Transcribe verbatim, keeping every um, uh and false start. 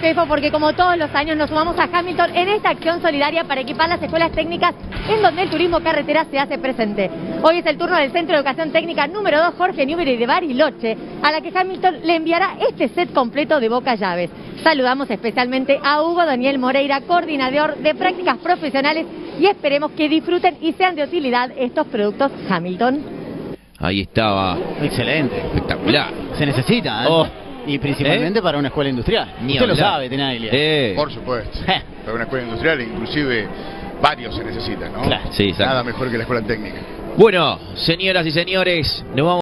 Cefo, porque como todos los años nos sumamos a Hamilton en esta acción solidaria para equipar las escuelas técnicas en donde el turismo carretera se hace presente. Hoy es el turno del Centro de Educación Técnica Número dos Jorge Newbery de Bariloche, a la que Hamilton le enviará este set completo de Boca Llaves. Saludamos especialmente a Hugo Daniel Moreira, coordinador de prácticas profesionales, y esperemos que disfruten y sean de utilidad estos productos Hamilton. Ahí estaba. Excelente. Espectacular. Se necesita, ¿eh? Oh. Y principalmente ¿Eh? para una escuela industrial. Ni Usted hablar. lo sabe, Tenaglia. Eh. Por supuesto. Eh. Para una escuela industrial, inclusive varios se necesitan, ¿no? Claro. Sí, exacto. Nada mejor que la escuela técnica. Bueno, señoras y señores, nos vamos.